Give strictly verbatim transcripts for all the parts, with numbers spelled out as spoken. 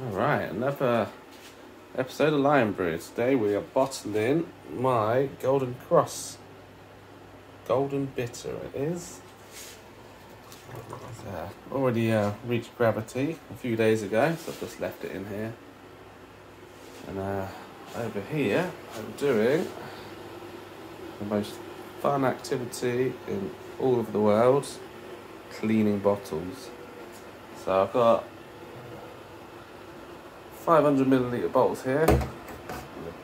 Alright, another episode of Lion Brew. Today we are bottling my Golden Cross. Golden Bitter it is. Uh, already uh, reached gravity a few days ago, so I've just left it in here. And uh, over here I'm doing the most fun activity in all of the world, cleaning bottles. So I've got five hundred milliliter bottles here and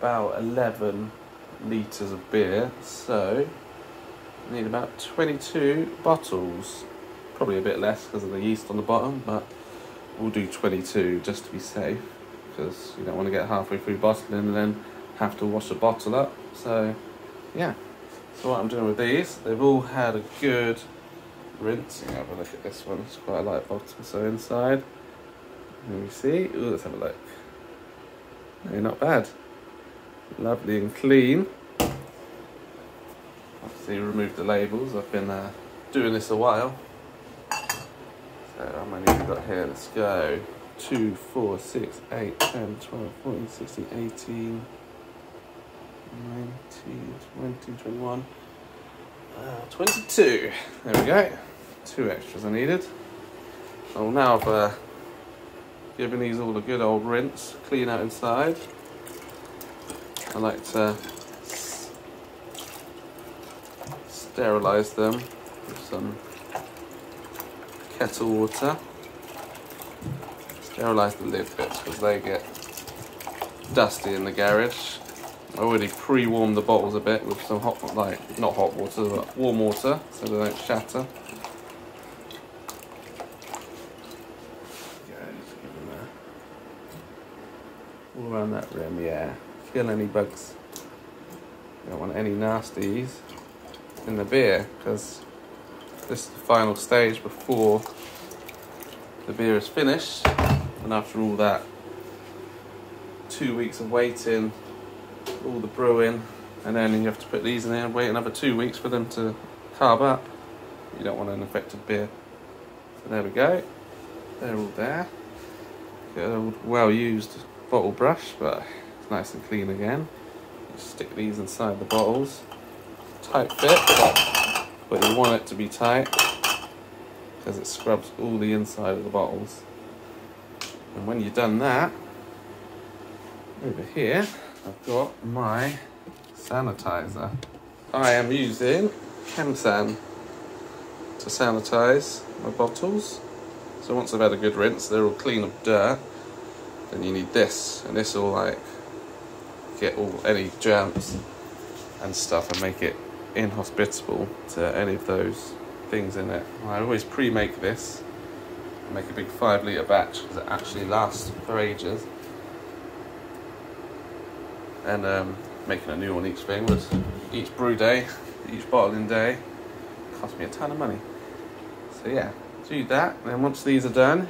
about eleven litres of beer, so I need about twenty-two bottles, probably a bit less because of the yeast on the bottom, but we'll do twenty-two just to be safe, because you don't want to get halfway through bottling and then have to wash a bottle up. So yeah, so what I'm doing with these, they've all had a good rinse. You know, have a look at this one, it's quite a light bottle, so inside, let me see. Ooh, let's have a look. No, not bad. Lovely and clean. Obviously, remove the labels. I've been uh, doing this a while. So, how many have we got here? Let's go. two, four, six, eight, ten, twelve, fourteen, sixteen, eighteen, nineteen, twenty, twenty-one, uh, twenty-two. There we go. Two extras I needed. Oh, now I've uh, Giving these all a good old rinse, clean out inside. I like to sterilise them with some kettle water. Sterilise the lid bits because they get dusty in the garage. I already pre-warmed the bottles a bit with some hot, like not hot water, but warm water, so they don't shatter. All around that rim, yeah. Kill any bugs. You don't want any nasties in the beer, because this is the final stage before the beer is finished. And after all that, two weeks of waiting, all the brewing, and then you have to put these in there and wait another two weeks for them to carb up. You don't want an affected beer. So there we go. They're all there. Good, well used bottle brush, but it's nice and clean again. You stick these inside the bottles. Tight fit, but, but you want it to be tight because it scrubs all the inside of the bottles. And when you've done that, over here I've got my sanitizer. I am using ChemSan to sanitize my bottles. So once I've had a good rinse, they're all clean of dirt. Then you need this, and this will like get all any germs and stuff and make it inhospitable to any of those things in it. I always pre-make this, I make a big five litre batch because it actually lasts for ages, and um, making a new one each thing was each brew day, each bottling day, cost me a ton of money. So yeah, do that, and then once these are done,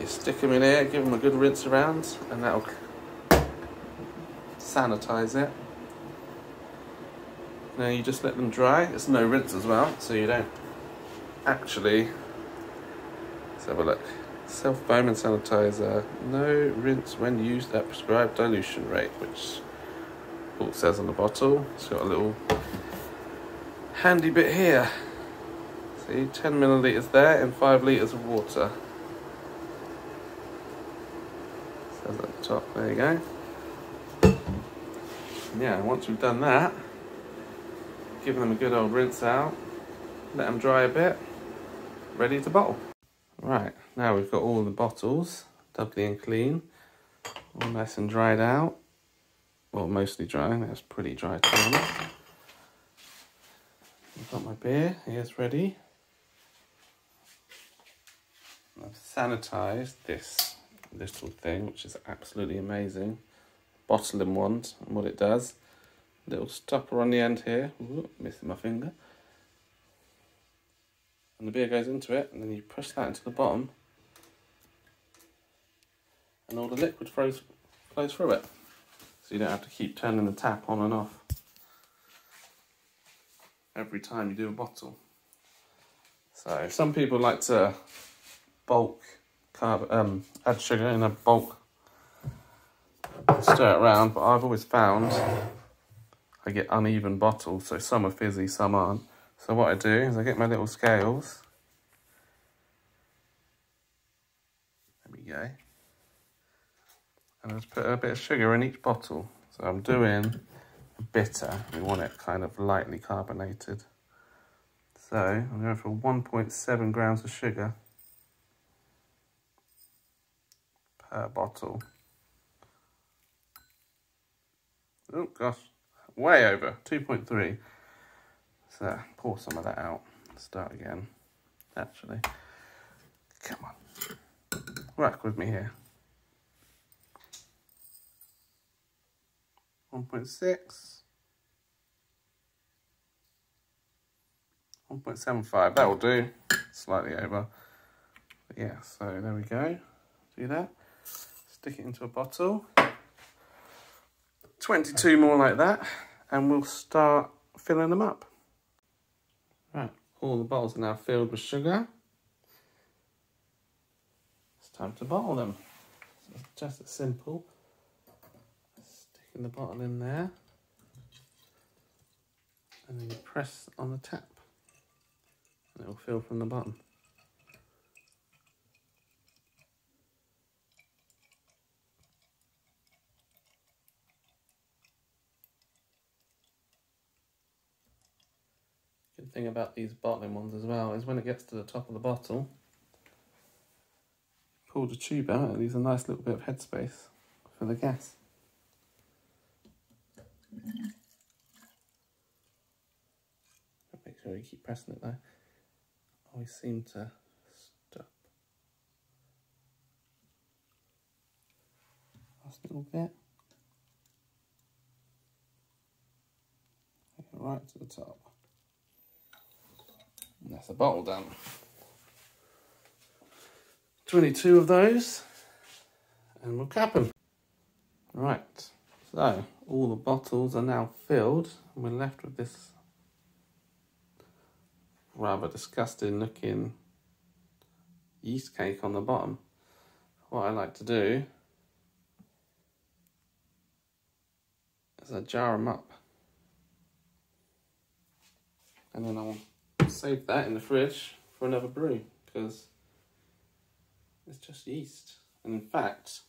you stick them in here, give them a good rinse around, and that'll sanitize it. Now you just let them dry. It's no rinse as well, so you don't actually. Let's have a look. Self-foaming sanitizer. No rinse when used at prescribed dilution rate, which it says on the bottle. It's got a little handy bit here. See, ten milliliters there and five liters of water. At the top, there you go. And yeah, once we've done that, give them a good old rinse out, let them dry a bit, ready to bottle. Right, now we've got all the bottles doubly and clean, all nice and dried out. Well, mostly dry, that's pretty dry to be honest. I've got my beer, here's ready. I've sanitised this little thing, which is absolutely amazing. Bottling wand, and what it does, little stopper on the end here. Ooh, missing my finger, and the beer goes into it, and then you push that into the bottom and all the liquid flows, flows through it, so you don't have to keep turning the tap on and off every time you do a bottle. So some people like to bulk carb um, add sugar in a bulk, stir it around, but I've always found I get uneven bottles, so some are fizzy, some aren't. So what I do is I get my little scales. There we go. And I just put a bit of sugar in each bottle. So I'm doing a bitter. We want it kind of lightly carbonated. So I'm going for one point seven grams of sugar per bottle. Oh gosh, way over, two point three. So pour some of that out. Start again, actually. Come on, work with me here. one point six. one point seven five, that will do. Slightly over. But yeah, so there we go. Do that. Stick it into a bottle. twenty-two more like that, and we'll start filling them up. Right, all the bottles are now filled with sugar. It's time to bottle them. So it's just as simple. Sticking the bottle in there, and then you press on the tap, and it will fill from the bottom. Good thing about these bottling ones as well is when it gets to the top of the bottle, pull the tube out, it leaves a nice little bit of headspace for the gas. Make sure you keep pressing it though. Always seem to stop. Last little bit. Take it right to the top. And that's the bottle done. twenty-two of those, and we'll cap them. Right, so all the bottles are now filled, and we're left with this rather disgusting looking yeast cake on the bottom. What I like to do is I jar them up, and then I'll save that in the fridge for another brew, because it's just yeast. And in fact,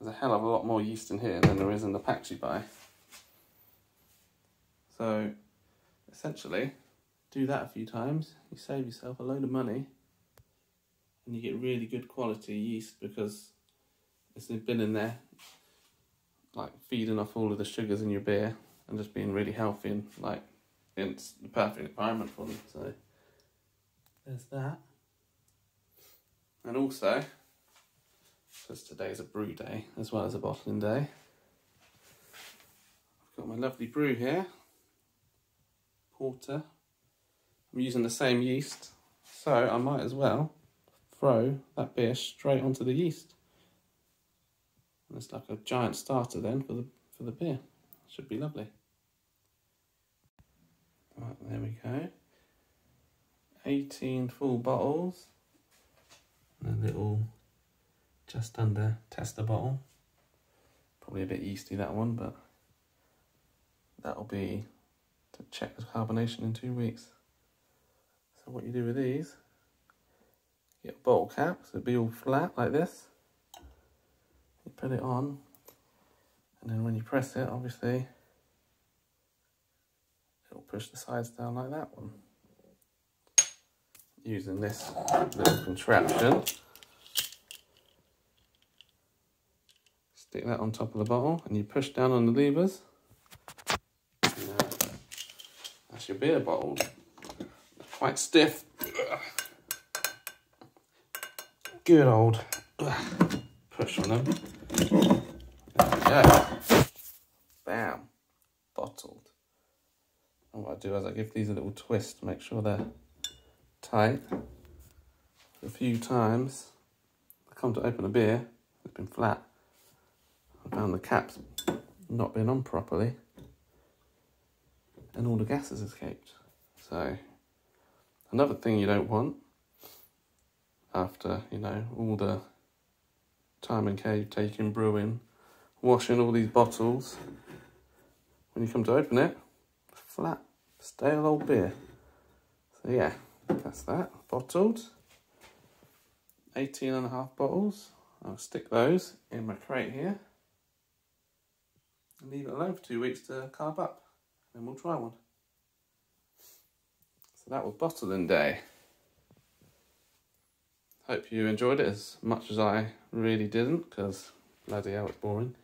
there's a hell of a lot more yeast in here than there is in the packs you buy. So essentially, do that a few times, you save yourself a load of money, and you get really good quality yeast because it's been in there, like feeding off all of the sugars in your beer and just being really healthy, and like it's the perfect environment for them. So there's that. And also, because today's a brew day as well as a bottling day, I've got my lovely brew here, porter. I'm using the same yeast, so I might as well throw that beer straight onto the yeast. And it's like a giant starter then for the for the beer. Should be lovely. Right, there we go. eighteen full bottles. And a little just under tester bottle. Probably a bit yeasty, that one, but that'll be to check the carbonation in two weeks. So what you do with these, get a bottle cap, so it'll be all flat like this. You put it on, and then when you press it, obviously, it'll push the sides down like that one. Using this little contraption, stick that on top of the bottle, and you push down on the levers. And that's your beer bottle. Quite stiff. Good old push on them. There we go. Bam. Bottled. And what I do is I give these a little twist to make sure they're tight. A few times I come to open a beer, it's been flat. I found the cap's not been on properly, and all the gas has escaped. So another thing you don't want after, you know, all the time and care you've taken brewing, washing all these bottles. When you come to open it, flat, stale old beer. So yeah, that's that, bottled. eighteen and a half bottles. I'll stick those in my crate here and leave it alone for two weeks to carb up, and we'll try one. So that was bottling day. Hope you enjoyed it as much as I really didn't, because bloody hell, it's boring.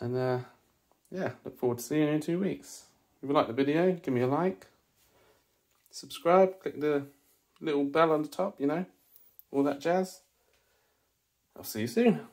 And uh, yeah, look forward to seeing you in two weeks. If you like the video, give me a like, subscribe, click the little bell on the top, you know, all that jazz. I'll see you soon.